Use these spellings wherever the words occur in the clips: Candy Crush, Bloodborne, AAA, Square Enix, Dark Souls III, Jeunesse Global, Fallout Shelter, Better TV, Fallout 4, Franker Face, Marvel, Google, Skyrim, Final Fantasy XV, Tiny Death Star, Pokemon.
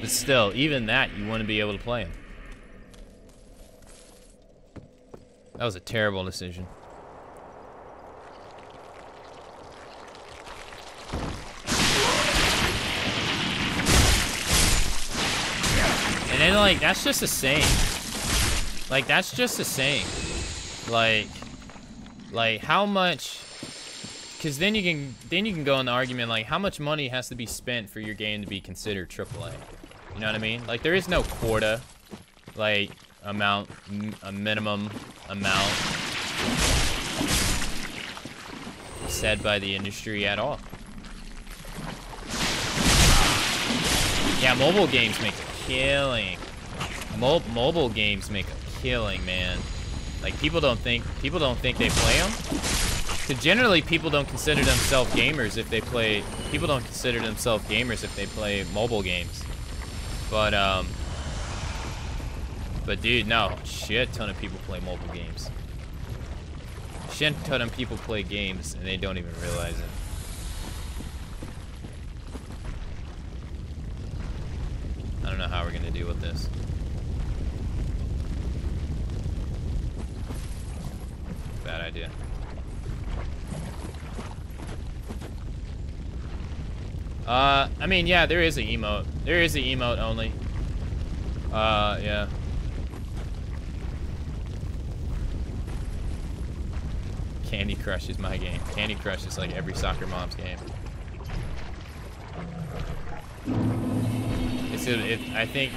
But still, even that, you want to be able to play them. That was a terrible decision. And then, like, that's just a saying. Like, that's just a saying. Like, how much... Because then you can go on the argument, like, how much money has to be spent for your game to be considered AAA? You know what I mean? Like, there is no quota, like, amount, a minimum amount said by the industry at all. Yeah, mobile games make a killing. Mobile games make a killing, man. Like, people don't think they play them. Because generally, people don't consider themselves gamers if they play mobile games. But dude, no, shit ton of people play mobile games. Shit ton of people play games and they don't even realize it. I don't know how we're gonna deal with this. Bad idea. I mean, yeah, there is an emote. There is an emote only. Yeah. Candy Crush is my game. Candy Crush is like every soccer mom's game. I think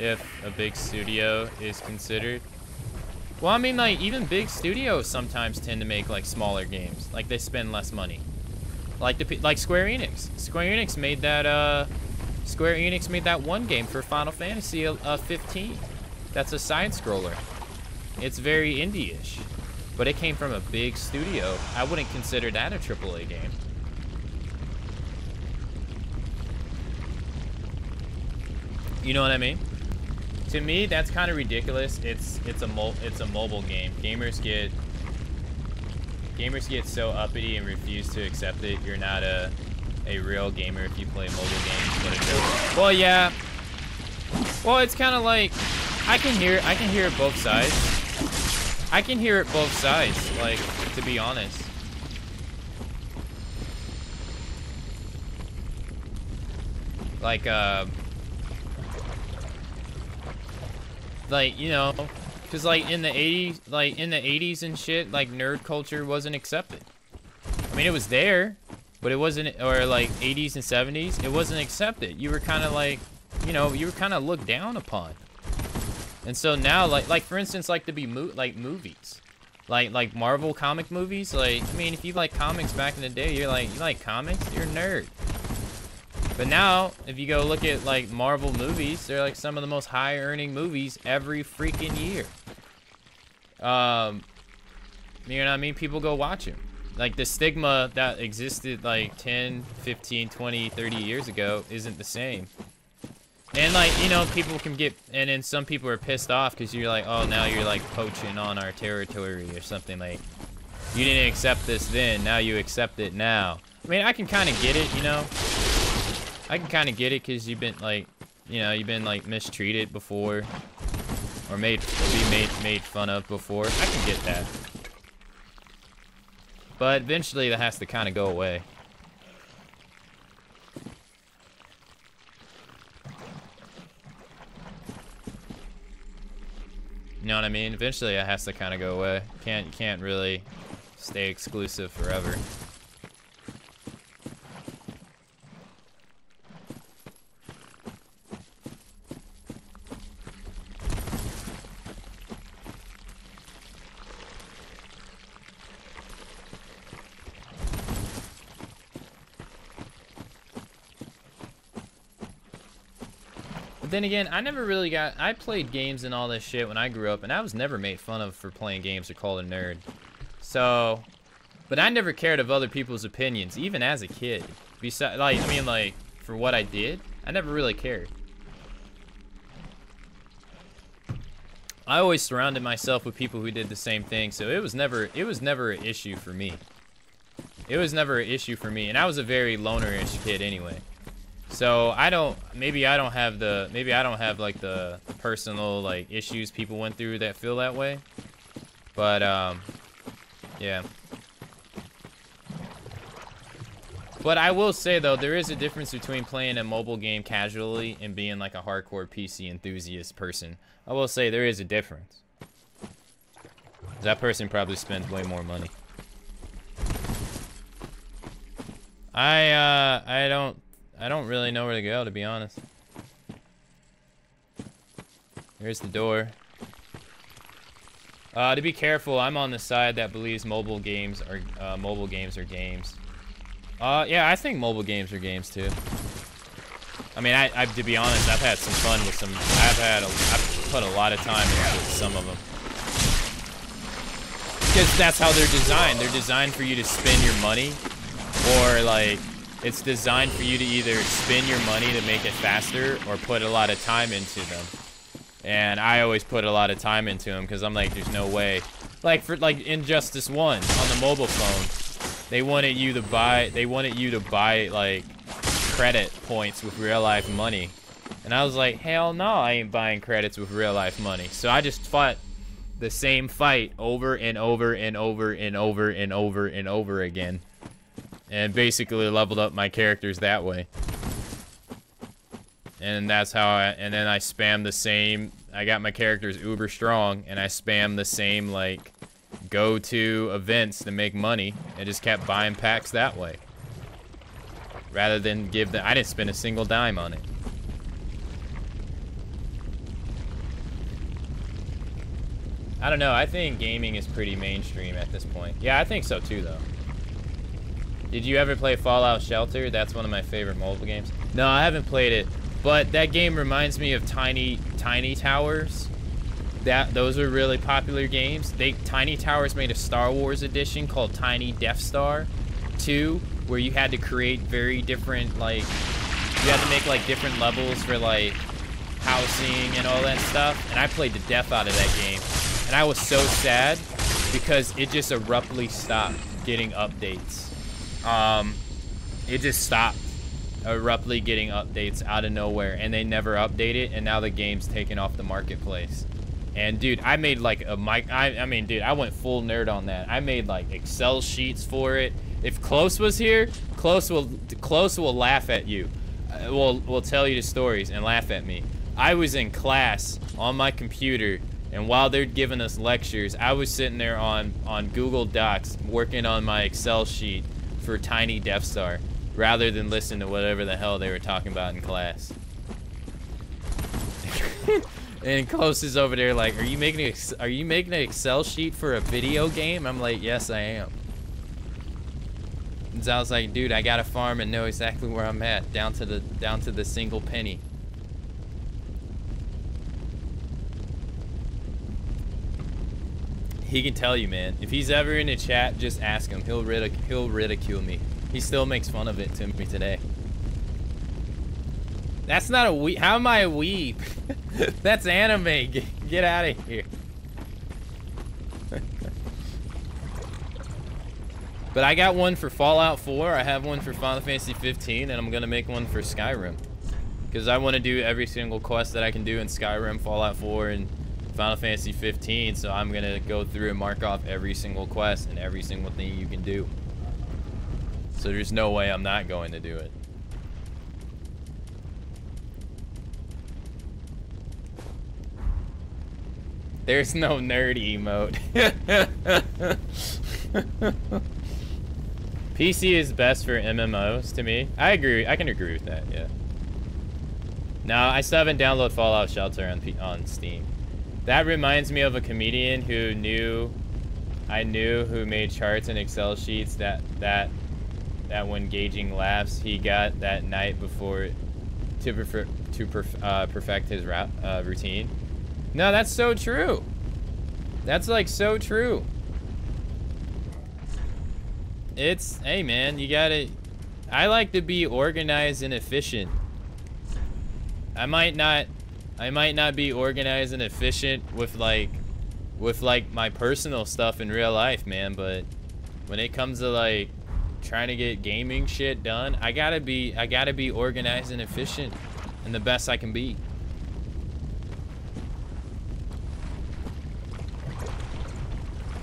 if a big studio is considered. Well, I mean, like, even big studios sometimes tend to make, like, smaller games. Like, they spend less money. Like Square Enix. Square Enix made that one game for Final Fantasy XV. That's a side scroller. It's very indie-ish, but it came from a big studio. I wouldn't consider that a AAA game. You know what I mean? To me, that's kind of ridiculous. It's a mobile game. Gamers get so uppity and refuse to accept it. You're not a real gamer if you play mobile games. But it's, well, yeah. Well, it's kind of like I can hear it both sides. I can hear it both sides. Like, to be honest. Like you know. Cause like in the 80s and shit, like nerd culture wasn't accepted. I mean, it was there, but it wasn't, or like 80s and 70s, it wasn't accepted. You were kind of like, you know, you were kind of looked down upon. And so now, like for instance, like to be movies, like Marvel comic movies. Like, I mean, if you like comics back in the day, you're like, you like comics, you're a nerd. But now, if you go look at, like, Marvel movies, they're, like, some of the most high-earning movies every freaking year. You know what I mean? People go watch them. Like, the stigma that existed, like, 10, 15, 20, 30 years ago isn't the same. And, like, you know, people can get... And then some people are pissed off because you're like, oh, now you're, like, poaching on our territory or something. Like, you didn't accept this then. Now you accept it now. I mean, I can kind of get it, you know? I can kind of get it because you've been like, you know, you've been like mistreated before, or made fun of before. I can get that, but eventually that has to kind of go away. You know what I mean? Eventually it has to kind of go away. Can't really stay exclusive forever. Then again, I never really got... I played games and all this shit when I grew up, and I was never made fun of for playing games or called a nerd. So... But I never cared of other people's opinions, even as a kid. Besides, like, I mean, like, for what I did, I never really cared. I always surrounded myself with people who did the same thing, so it was never an issue for me. It was never an issue for me, and I was a very lonerish kid anyway. So maybe I don't have like the personal like issues people went through that feel that way. But yeah. But I will say though, there is a difference between playing a mobile game casually and being like a hardcore PC enthusiast person. I will say there is a difference. That person probably spends way more money. I don't really know where to go, to be honest. Here's the door. To be careful, I'm on the side that believes mobile games are games. Yeah, I think mobile games are games too. I mean, I to be honest, I've had some fun with some. I've put a lot of time into some of them. Because that's how they're designed. They're designed for you to spend your money, or like it's designed for you to either spend your money to make it faster or put a lot of time into them. And I always put a lot of time into them because I'm like, there's no way. Like for like Injustice 1 on the mobile phone, they wanted you to buy like credit points with real life money, and I was like, hell no, I ain't buying credits with real life money. So I just fought the same fight over and over and over and over and over and over again, and basically leveled up my characters that way. And that's how and then I spammed the same, I got my characters uber strong, and I spammed the same like go-to events to make money, and just kept buying packs that way. Rather than give them, I didn't spend a single dime on it. I don't know, I think gaming is pretty mainstream at this point. Yeah, I think so too though. Did you ever play Fallout Shelter? That's one of my favorite mobile games. No, I haven't played it, but that game reminds me of Tiny Towers. Those are really popular games. Tiny Towers made a Star Wars edition called Tiny Death Star 2, where you had to create very different, like, you had to make like different levels for like housing and all that stuff. And I played the death out of that game, and I was so sad because it just abruptly stopped getting updates. It just stopped abruptly getting updates out of nowhere, and they never updated, and now the game's taken off the marketplace. And dude, I made like a mic. I mean, dude, I went full nerd on that. I made like Excel sheets for it. If Close was here, Close will laugh at you. Will tell you the stories and laugh at me. I was in class on my computer, and while they're giving us lectures, I was sitting there on Google Docs working on my Excel sheet for Tiny Death Star, rather than listen to whatever the hell they were talking about in class. And Close is over there like, are you making an Excel sheet for a video game? I'm like, yes, I am. And so I was like, dude, I got a farm and know exactly where I'm at, down to the single penny. He can tell you, man. If he's ever in the chat, just ask him. He'll ridicule me. He still makes fun of it to me today. That's not a weeb. How am I a weeb? That's anime. Get out of here. But I got one for Fallout 4. I have one for Final Fantasy XV, and I'm gonna make one for Skyrim, because I want to do every single quest that I can do in Skyrim, Fallout 4, and Final Fantasy 15, so I'm gonna go through and mark off every single quest and every single thing you can do. So there's no way I'm not going to do it. There's no nerd emote. PC is best for MMOs to me. I agree. I can agree with that, yeah. No, I still haven't downloaded Fallout Shelter on Steam. That reminds me of a comedian who made charts and Excel sheets that when gauging laughs he got that night before to perfect his routine. No, that's so true. That's like so true. It's, hey man, you gotta, I like to be organized and efficient. I might not be organized and efficient with like my personal stuff in real life, man, but when it comes to like trying to get gaming shit done, I gotta be organized and efficient and the best I can be.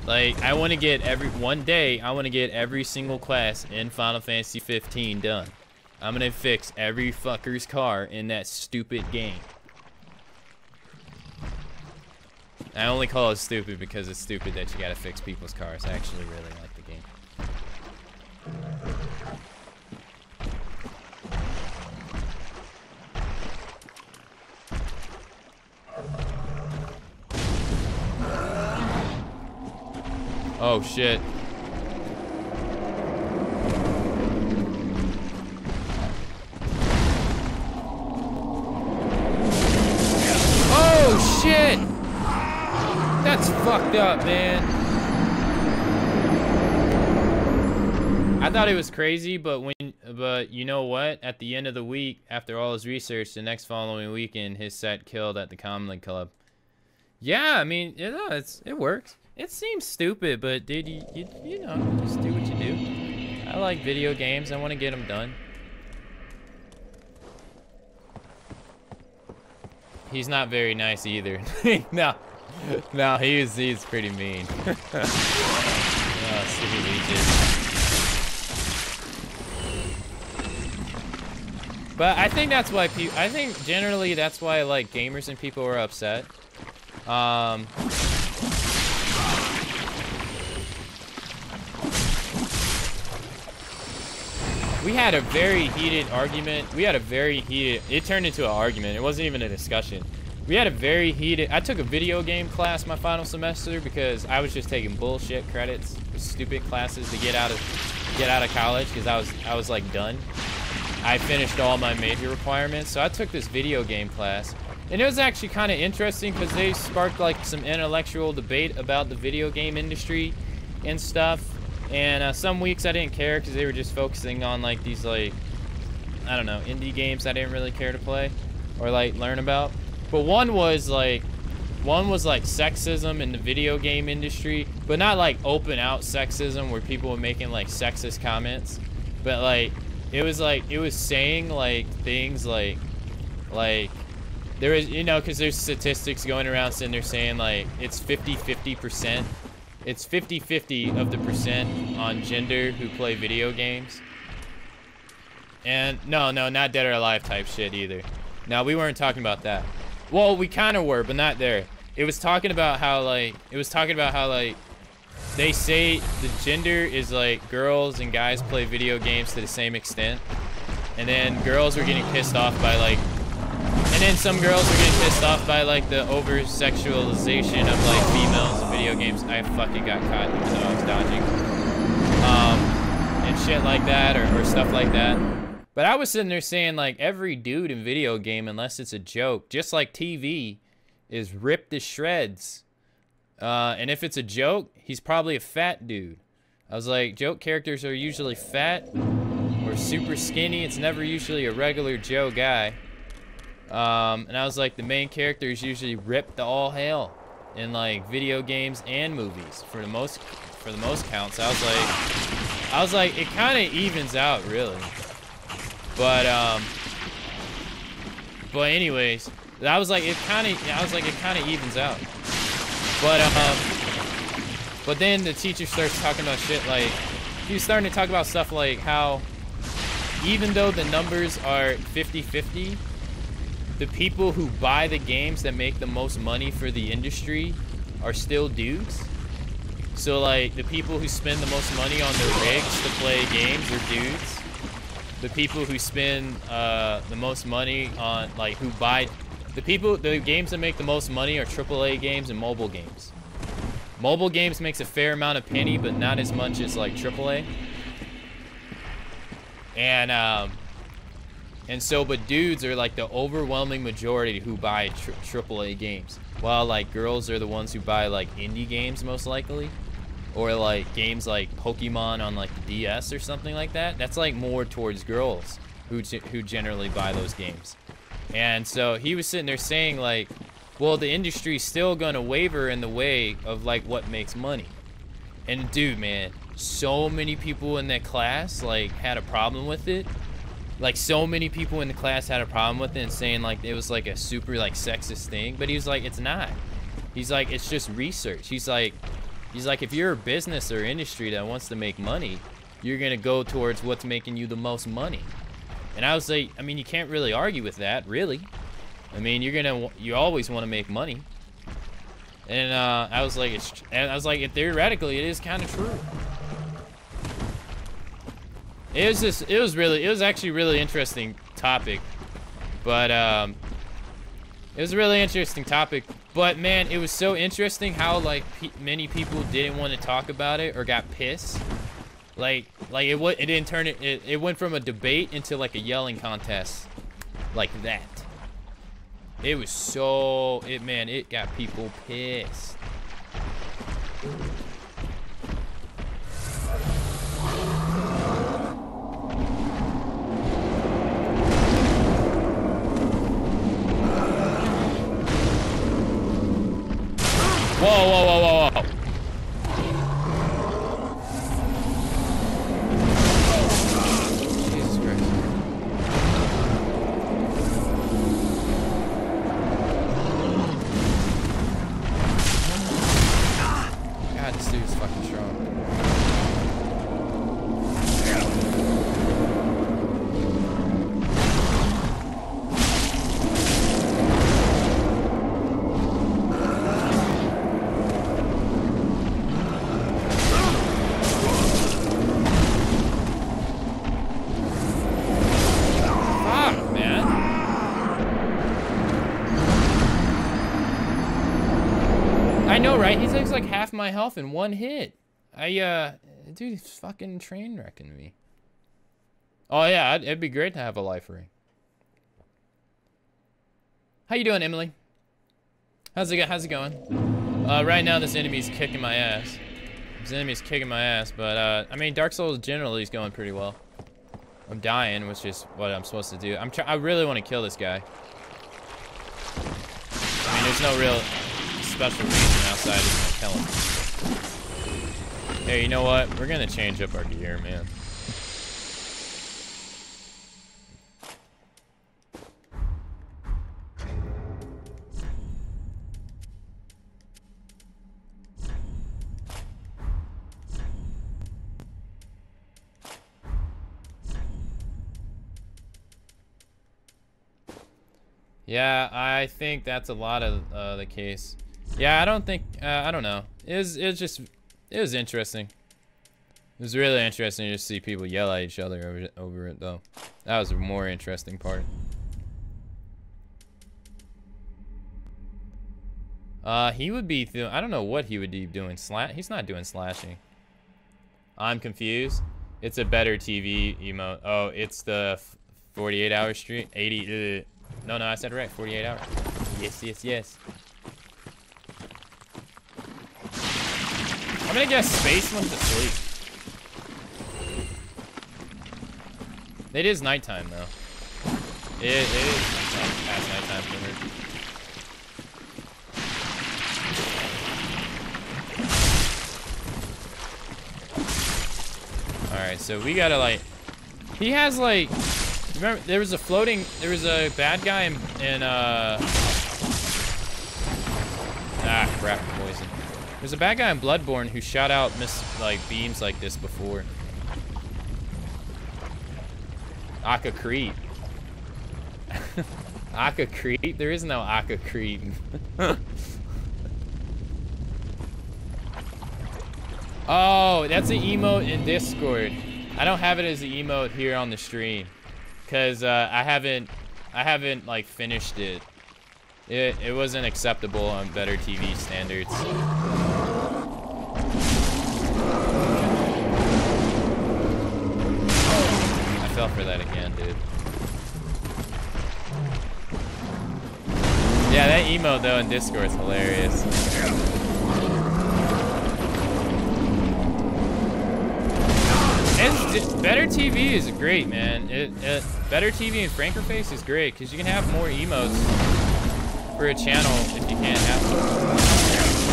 Like, I want to get every single class in Final Fantasy XV done. I'm gonna fix every fucker's car in that stupid game. I only call it stupid because it's stupid that you gotta fix people's cars. I actually really like the game. Oh shit. Oh shit! That's fucked up, man. I thought it was crazy, but you know what? At the end of the week, after all his research, the next following weekend, his set killed at the Comedy Club. Yeah, I mean, it works. It seems stupid, but dude, you know, just do what you do. I like video games. I want to get them done. He's not very nice either. No, he's pretty mean. But I think that's why people. I think generally that's why like gamers and people are upset. We had a very heated argument. It turned into an argument. It wasn't even a discussion. We had a very heated... I took a video game class my final semester because I was just taking bullshit credits, stupid classes to get out of college because I was like done. I finished all my major requirements, so I took this video game class, and it was actually kind of interesting because they sparked like some intellectual debate about the video game industry and stuff. And some weeks I didn't care because they were just focusing on like these like, I don't know, indie games I didn't really care to play or like learn about. But one was like sexism in the video game industry, but not like open out sexism where people were making like sexist comments. But it was saying like things like there is, you know, because there's statistics going around saying they're saying like it's 50-50%. It's 50-50 of the percent on gender who play video games. And no, not Dead or Alive type shit either. No, we weren't talking about that. Well, we kind of were, but not there. It was talking about how they say the gender is like girls and guys play video games to the same extent. And then girls were getting pissed off by like, and then some girls were getting pissed off by like the over sexualization of like females in video games. I fucking got caught even though I was dodging. And shit like that or stuff like that. But I was sitting there saying like every dude in video game, unless it's a joke, just like TV, is ripped to shreds. And if it's a joke, he's probably a fat dude. I was like, joke characters are usually fat or super skinny. It's never usually a regular Joe guy. And I was like, the main character is usually ripped to all hell in like video games and movies for the most counts. I was like, it kind of evens out really. But anyways, I was like, it kind of evens out. But then the teacher starts talking about shit like, he was starting to talk about stuff like how even though the numbers are 50-50. The people who buy the games that make the most money for the industry are still dudes. So like the people who spend the most money on their rigs to play games are dudes. The people who spend the most money on like who buy the games that make the most money are AAA games and mobile games. Mobile games makes a fair amount of penny, but not as much as like AAA. And so, but dudes are like the overwhelming majority who buy AAA games, while like girls are the ones who buy like indie games most likely, or like games like Pokemon on like the DS or something like that. That's like more towards girls who generally buy those games. And so he was sitting there saying like, well, the industry's still gonna waver in the way of like what makes money. And dude, man, so many people in that class like had a problem with it. Like so many people in the class had a problem with it and saying like it was like a super like sexist thing, but he was like, it's not. He's like, it's just research. He's like if you're a business or industry that wants to make money, you're gonna go towards what's making you the most money. And I was like, I mean, you can't really argue with that, really. I mean, you always want to make money. And I was like, theoretically, it is kind of true. It was actually a really interesting topic, but it was a really interesting topic. But man, it was so interesting how like many people didn't want to talk about it or got pissed. Like it didn't turn it. It went from a debate into like a yelling contest, like that. It was so man. It got people pissed. Whoa, whoa, whoa, whoa, whoa. Jesus Christ. God, this dude's fucking like half my health in one hit. Dude, he's fucking train wrecking me. Oh yeah, it'd be great to have a life ring. How you doing, Emily? How's it going? Right now this enemy's kicking my ass. But I mean, Dark Souls generally is going pretty well. I'm dying, which is what I'm supposed to do. I really want to kill this guy. I mean, there's no real special reason outside of gonna kill him. Hey, you know what? We're gonna change up our gear, man. Yeah, I think that's a lot of the case. Yeah, I don't think, I don't know. It was interesting. It was really interesting to just see people yell at each other over it, though. That was a more interesting part. He would be, I don't know what he would be doing. He's not doing slashing. I'm confused. It's a Better TV emote. Oh, it's the 48-hour stream, 80, no, I said it right, 48 hours. Yes, yes, yes. I'm gonna guess space went to sleep. It is nighttime though. It is past nighttime for her. Alright, so we gotta like, he has like, remember there was a bad guy in ah crap, poison. There's a bad guy in Bloodborne who shot out beams like this before. Akka creep. Akka creep? There is no Akka creep. Oh, that's an emote in Discord. I don't have it as an emote here on the stream, cause I haven't like finished it. It wasn't acceptable on Better TV standards. I fell for that again, dude. Yeah, that emote though in Discord is hilarious. Better TV is great, man. Better TV and Franker Face is great because you can have more emotes for a channel if you can't have them.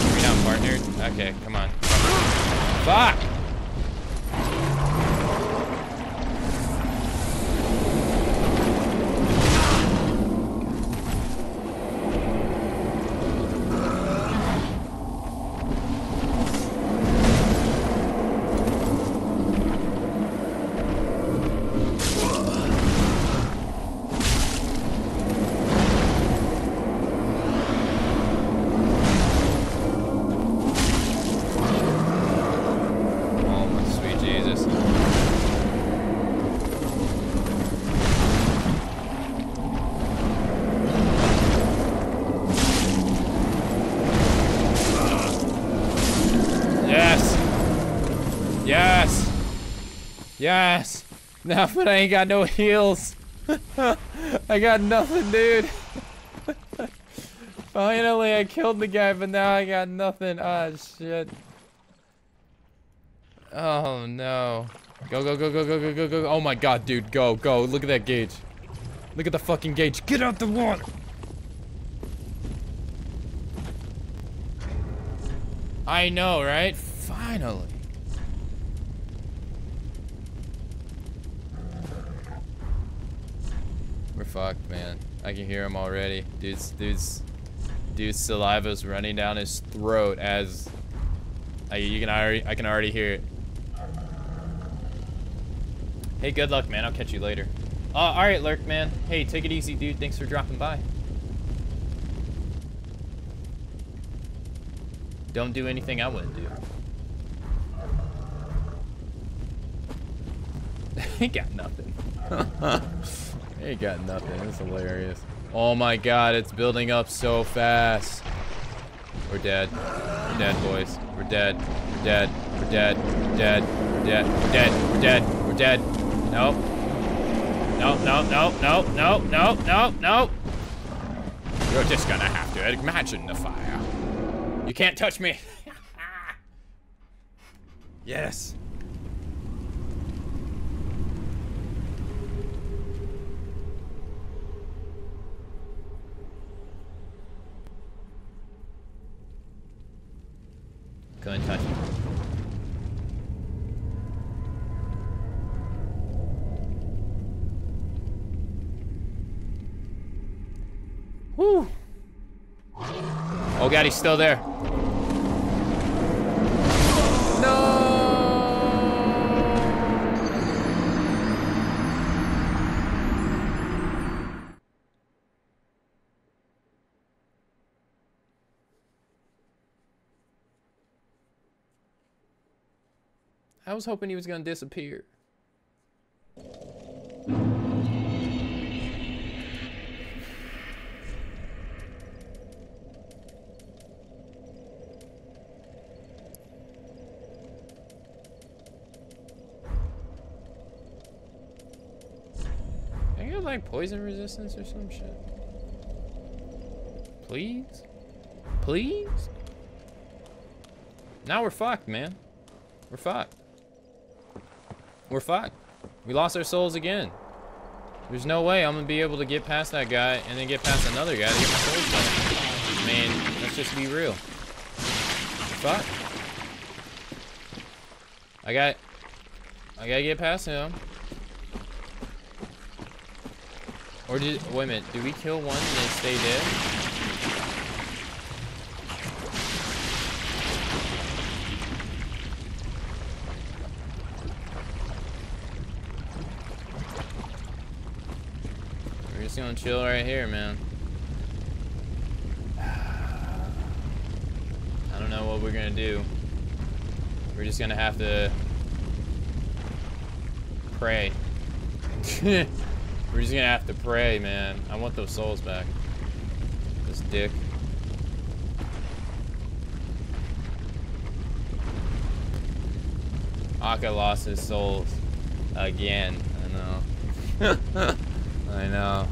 Are we not partnered? Okay, come on. Fuck! Yes! No, but I ain't got no heals. I got nothing, dude. Finally, I killed the guy, but now I got nothing. Ah, shit. Oh, no. Go, go, go, go, go, go, go, go. Oh, my God, dude. Go, go. Look at that gauge. Look at the fucking gauge. Get out the water. I know, right? Finally. We're fucked, man. I can hear him already. Dude's saliva's running down his throat as I can already hear it. Hey, good luck, man. I'll catch you later. All right, Lurk, man. Hey, take it easy, dude. Thanks for dropping by. Don't do anything I wouldn't do. Ain't got nothing. Ain't got nothing. That's hilarious. Oh my God, it's building up so fast. We're dead. We're dead, boys. We're dead. We're dead. We're dead. We're dead. We're dead. We're dead. We're dead. We're dead. Nope. Nope. Nope. Nope. Nope. Nope. Nope. Nope. Nope. You're just gonna have to imagine the fire. You can't touch me. Yes. Couldn't touch me. Whew. Oh God, he's still there. I was hoping he was gonna disappear. I got like poison resistance or some shit. Please? Please? Now we're fucked, man. We're fucked. We're fucked. We lost our souls again. There's no way I'm gonna be able to get past that guy and then get past another guy to get my souls back. Man, let's just be real. We're fucked. I gotta get past him. Or did, wait a minute, do we kill one and then stay dead? Gonna chill right here, man. I don't know what we're gonna do. We're just gonna have to pray. We're just gonna have to pray, man. I want those souls back. This dick. Akka lost his souls again. I know. I know.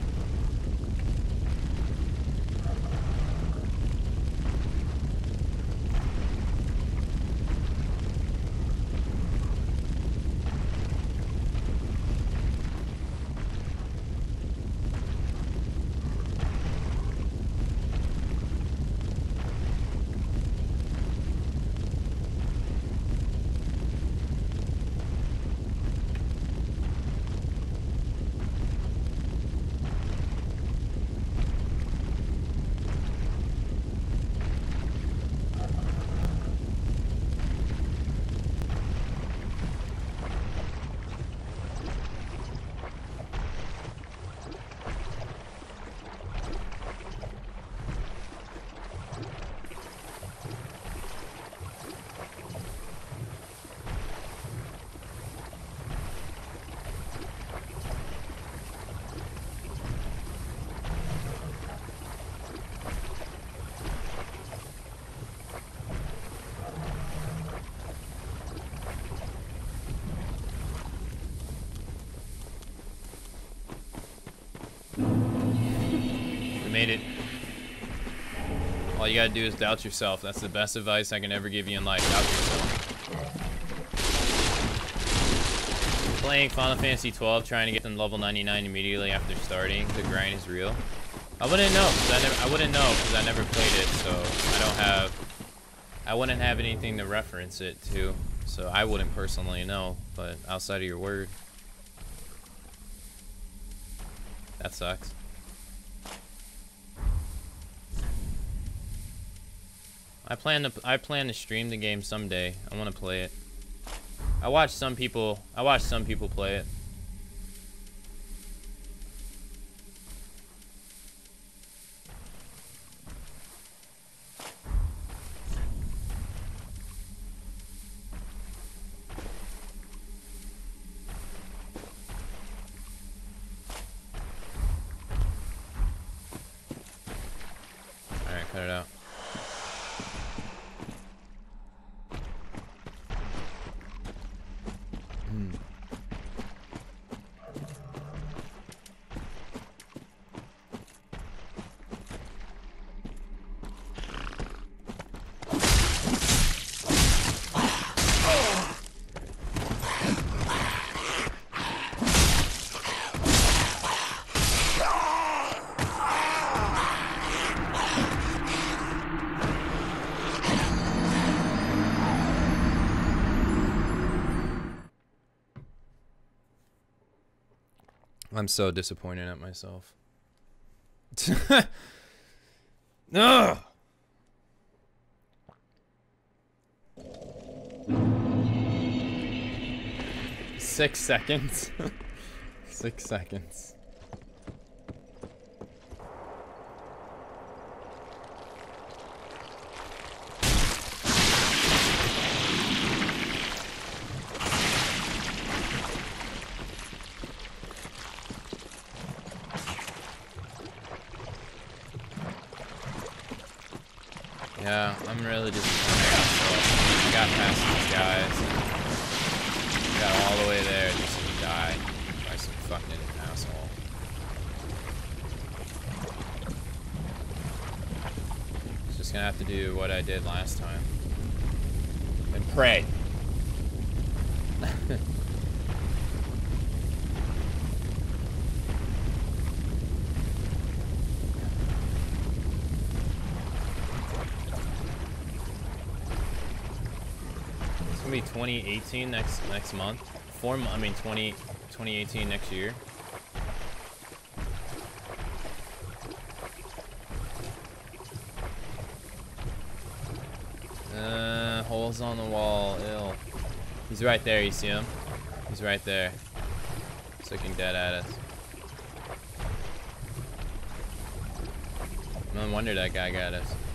You made it. All you gotta do is doubt yourself. That's the best advice I can ever give you in life. Doubt yourself. Playing Final Fantasy XII, trying to get them level 99 immediately after starting. The grind is real. I wouldn't know, because I never played it, so I don't have... I wouldn't have anything to reference it to, so I wouldn't personally know, but outside of your word. That sucks. I plan to stream the game someday. I want to play it. I watch some people play it. All right, cut it out. I'm so disappointed at myself. No. Six seconds. Yeah, I'm really disappointed. I got past these guys. Got all the way there just to die by some fucking asshole. Just gonna have to do what I did last time. And pray. Be 2018 next month. 4 months. I mean 2018 next year. Holes on the wall. Ill. He's right there. You see him? He's right there. He's looking dead at us. No wonder that guy got us.